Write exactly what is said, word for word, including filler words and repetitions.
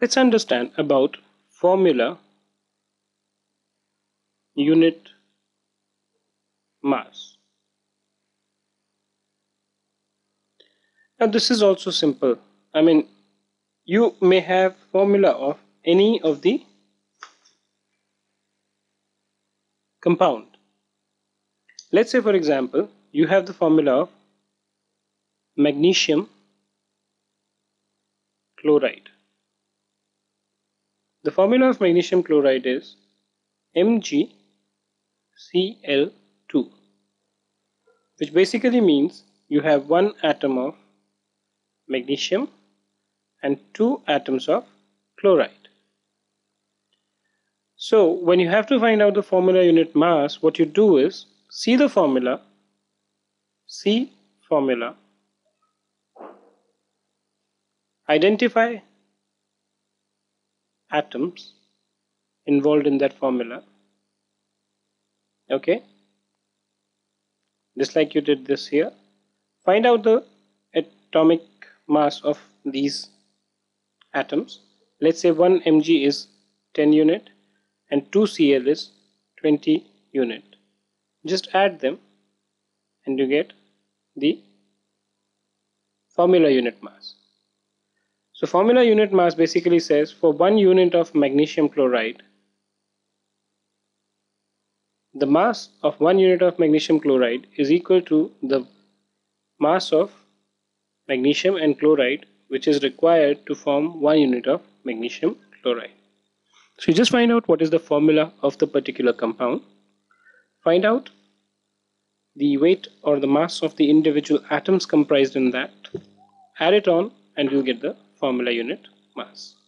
Let's understand about formula unit mass. Now this is also simple. I mean, you may have formula of any of the compound. Let's say, for example, you have the formula of magnesium chloride. The formula of magnesium chloride is M G C l two, which basically means you have one atom of magnesium and two atoms of chloride. So when you have to find out the formula unit mass, what you do is see the formula, see formula, identify atoms involved in that formula. Okay, just like you did this here, find out the atomic mass of these atoms. Let's say one mg is ten unit and two cl is twenty unit. Just add them and you get the formula unit mass. So formula unit mass basically says for one unit of magnesium chloride, the mass of one unit of magnesium chloride is equal to the mass of magnesium and chloride which is required to form one unit of magnesium chloride. So you just find out what is the formula of the particular compound, find out the weight or the mass of the individual atoms comprised in that, add it on, and you'll get the formula unit mass.